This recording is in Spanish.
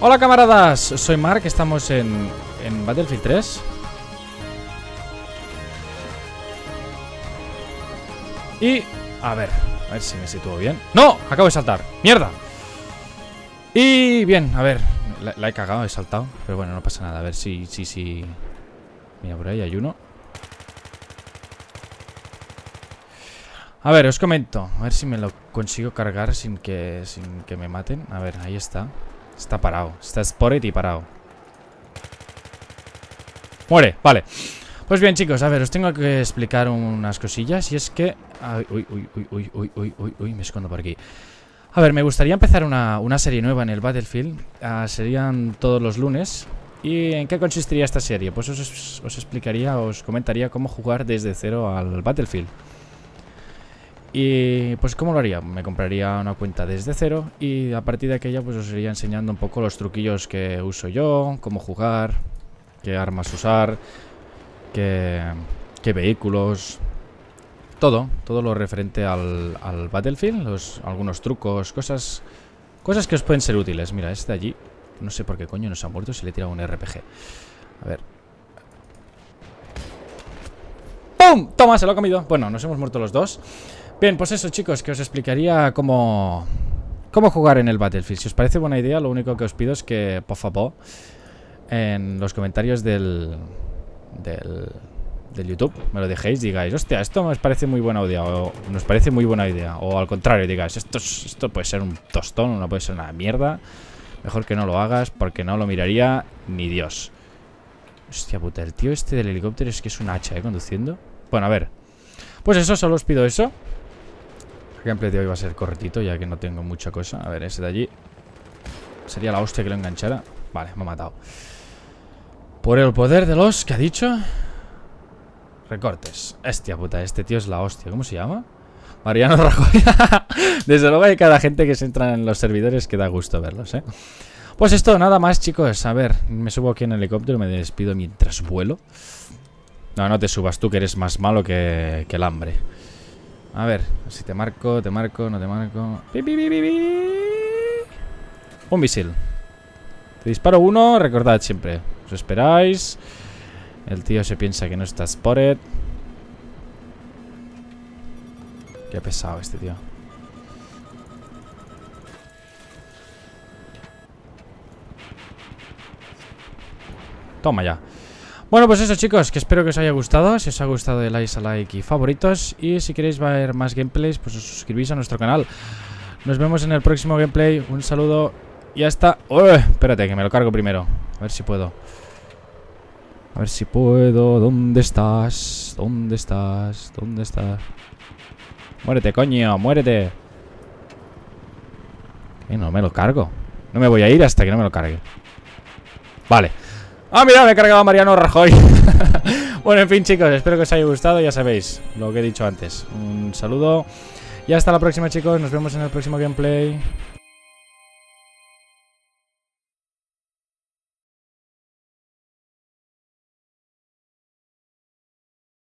Hola camaradas, soy Mark, estamos en Battlefield 3. Y a ver si me sitúo bien. ¡No! Acabo de saltar, ¡mierda! Y bien, a ver, la he cagado, he saltado. Pero bueno, no pasa nada, a ver si... Mira, por ahí hay uno. A ver, os comento. A ver si me lo consigo cargar sin que me maten. A ver, ahí está. Está parado. Está spotted y parado. Muere, vale. Pues bien, chicos, a ver, os tengo que explicar unas cosillas. Y es que... Ay, uy, me escondo por aquí. A ver, me gustaría empezar una serie nueva en el Battlefield. Serían todos los lunes. ¿Y en qué consistiría esta serie? Pues os explicaría, os comentaría cómo jugar desde cero al Battlefield. Y pues ¿cómo lo haría? Me compraría una cuenta desde cero y a partir de aquella pues os iría enseñando un poco los truquillos que uso yo, cómo jugar, qué armas usar, qué vehículos, todo lo referente al Battlefield, algunos trucos, cosas que os pueden ser útiles. Mira, este de allí, no sé por qué coño no se ha muerto si le he tirado un RPG. A ver... ¡Pum! ¡Toma! Se lo ha comido. Bueno, nos hemos muerto los dos. Bien, pues eso chicos, que os explicaría cómo jugar en el Battlefield. Si os parece buena idea, lo único que os pido es que, por favor, en los comentarios del YouTube me lo dejéis, digáis, hostia, esto nos parece muy buena idea, o nos parece muy buena idea, o al contrario, digáis, esto puede ser un tostón, no puede ser una mierda, mejor que no lo hagas porque no lo miraría ni Dios. Hostia puta, el tío este del helicóptero es que es un hacha, conduciendo. Bueno, a ver, pues eso, solo os pido eso. El gameplay de hoy va a ser cortito, ya que no tengo mucha cosa. A ver, ese de allí sería la hostia que lo enganchara. Vale, me ha matado. Por el poder de los que ha dicho recortes. Hostia puta, este tío es la hostia. ¿Cómo se llama? Mariano Rajoy. Desde luego hay cada gente que se entra en los servidores que da gusto verlos, ¿eh? Pues esto, nada más chicos. A ver, me subo aquí en el helicóptero, me despido mientras vuelo. No, no te subas tú, que eres más malo que el hambre. A ver, si te marco, no te marco. Un misil. Te disparo uno, recordad siempre. Os esperáis. El tío se piensa que no está spotted. Qué pesado este tío. Toma ya. Bueno, pues eso chicos, que espero que os haya gustado. Si os ha gustado, le dais a like y favoritos. Y si queréis ver más gameplays, pues os suscribís a nuestro canal. Nos vemos en el próximo gameplay. Un saludo y hasta... ¡Uy! Espérate, que me lo cargo primero. A ver si puedo. ¿Dónde estás? ¿Dónde estás? Muérete, coño, muérete. No me lo cargo. No me voy a ir hasta que no me lo cargue. Vale. Ah, mira, me he cargado a Mariano Rajoy. Bueno, en fin, chicos, espero que os haya gustado. Ya sabéis lo que he dicho antes. Un saludo y hasta la próxima, chicos. Nos vemos en el próximo gameplay.